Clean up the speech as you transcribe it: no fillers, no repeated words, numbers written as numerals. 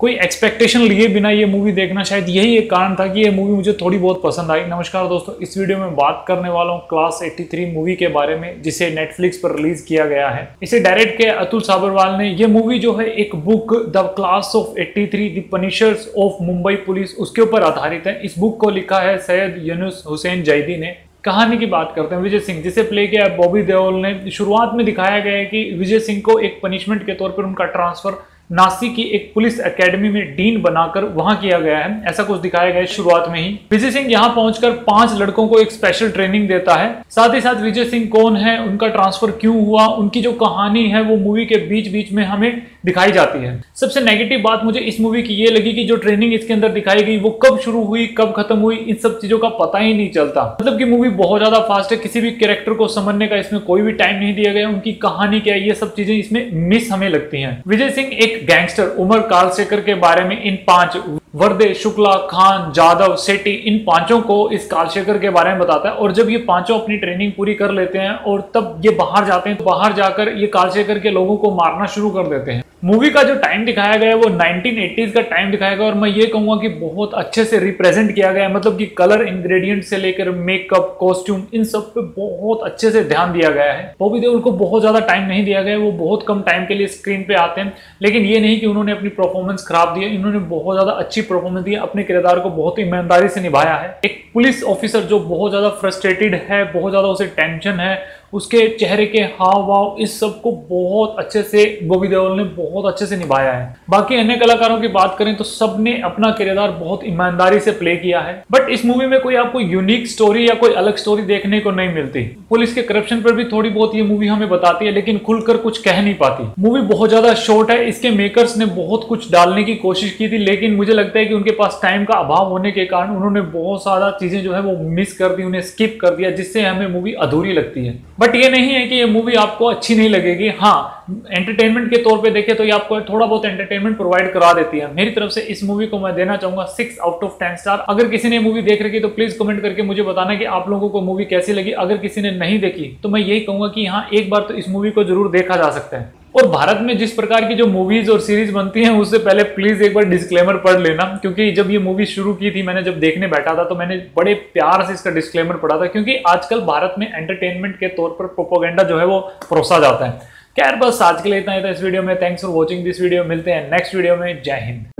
कोई एक्सपेक्टेशन लिए बिना ये मूवी देखना, शायद यही एक कारण था कि ये मूवी मुझे थोड़ी बहुत पसंद आई। नमस्कार दोस्तों, इस वीडियो में बात करने वाला हूँ क्लास 83 मूवी के बारे में, जिसे नेटफ्लिक्स पर रिलीज किया गया है। इसे डायरेक्ट किया अतुल साबरवाल ने। ये मूवी जो है एक book the class of 83 the punishers of Mumbai police, उसके ऊपर आधारित है। इस बुक को लिखा है सैयद यूनुस हुसैन जैदी ने। कहानी की बात करते हैं, विजय सिंह जिसे प्ले किया है बॉबी देओल ने। शुरुआत में दिखाया गया है कि विजय सिंह को एक पनिशमेंट के तौर पर उनका ट्रांसफर नासिक की एक पुलिस एकेडमी में डीन बनाकर वहां किया गया है, ऐसा कुछ दिखाया गया है शुरुआत में ही। विजय सिंह यहां पहुंचकर 5 लड़कों को एक स्पेशल ट्रेनिंग देता है। साथ ही साथ विजय सिंह कौन है, उनका ट्रांसफर क्यों हुआ, उनकी जो कहानी है वो मूवी के बीच बीच में हमें दिखाई जाती है। सबसे नेगेटिव बात मुझे इस मूवी की ये लगी कि जो ट्रेनिंग इसके अंदर दिखाई गई वो कब शुरू हुई कब खत्म हुई इन सब चीजों का पता ही नहीं चलता। मतलब की मूवी बहुत ज्यादा फास्ट है, किसी भी कैरेक्टर को समझने का इसमें कोई भी टाइम नहीं दिया गया, उनकी कहानी क्या है, ये सब चीजें इसमें मिस हमें लगती है। विजय सिंह एक गैंगस्टर उमर कालशेखर के बारे में, इन 5 वर्दे, शुक्ला, खान, जाधव, सेठी, इन 5 को इस कालशेखर के बारे में बताता है। और जब ये 5 अपनी ट्रेनिंग पूरी कर लेते हैं और तब ये बाहर जाते हैं, तो बाहर जाकर ये कालशेखर के लोगों को मारना शुरू कर देते हैं। मूवी का जो टाइम दिखाया गया है वो 1980s का टाइम दिखाया गया, और मैं ये कहूंगा कि बहुत अच्छे से रिप्रेजेंट किया गया है। मतलब कि कलर, इंग्रेडिएंट से लेकर मेकअप, कॉस्ट्यूम, इन सब पे बहुत अच्छे से ध्यान दिया गया है। बॉबी देओल को बहुत ज्यादा टाइम नहीं दिया गया है, वो बहुत कम टाइम के लिए स्क्रीन पे आते हैं, लेकिन ये नहीं कि उन्होंने अपनी परफॉर्मेंस खराब दी है। इन्होंने बहुत ज्यादा अच्छी परफॉर्मेंस दी, अपने किरदार को बहुत ईमानदारी से निभाया है। एक पुलिस ऑफिसर जो बहुत ज्यादा फ्रस्ट्रेटेड है, बहुत ज्यादा उसे टेंशन है, उसके चेहरे के हाव भाव, इस सब को बहुत अच्छे से बॉबी देओल ने बहुत अच्छे से निभाया है। बाकी अन्य कलाकारों की बात करें तो सबने अपना किरदार बहुत ईमानदारी से प्ले किया है, बट इस मूवी में कोई आपको यूनिक स्टोरी या कोई अलग स्टोरी देखने को नहीं मिलती। पुलिस के करप्शन पर भी थोड़ी बहुत ये मूवी हमें बताती है, लेकिन खुलकर कुछ कह नहीं पाती। मूवी बहुत ज्यादा शॉर्ट है, इसके मेकर्स ने बहुत कुछ डालने की कोशिश की थी, लेकिन मुझे लगता है कि उनके पास टाइम का अभाव होने के कारण उन्होंने बहुत सारा चीजें जो है वो मिस कर दी, उन्हें स्किप कर दिया, जिससे हमें मूवी अधूरी लगती है। बट ये नहीं है कि ये मूवी आपको अच्छी नहीं लगेगी। हाँ, एंटरटेनमेंट के तौर पे देखें तो ये आपको थोड़ा बहुत एंटरटेनमेंट प्रोवाइड करा देती है। मेरी तरफ से इस मूवी को मैं देना चाहूंगा 6 आउट ऑफ 10 स्टार। अगर किसी ने मूवी देख रखी तो प्लीज कमेंट करके मुझे बताना कि आप लोगों को मूवी कैसी लगी। अगर किसी ने नहीं देखी तो मैं यही कहूंगा कि हाँ, एक बार तो इस मूवी को जरूर देखा जा सकता है। और भारत में जिस प्रकार की जो मूवीज और सीरीज बनती हैं उससे पहले प्लीज एक बार डिस्क्लेमर पढ़ लेना, क्योंकि जब ये मूवी शुरू की थी, मैंने जब देखने बैठा था तो मैंने बड़े प्यार से इसका डिस्क्लेमर पढ़ा था, क्योंकि आजकल भारत में एंटरटेनमेंट के तौर पर प्रोपोगेंडा जो है वो परोसा जाता है। खैर, बस आज के लिए इतना ही था इस वीडियो में। Thanks for watching this video. मिलते हैं नेक्स्ट वीडियो में। जय हिंद।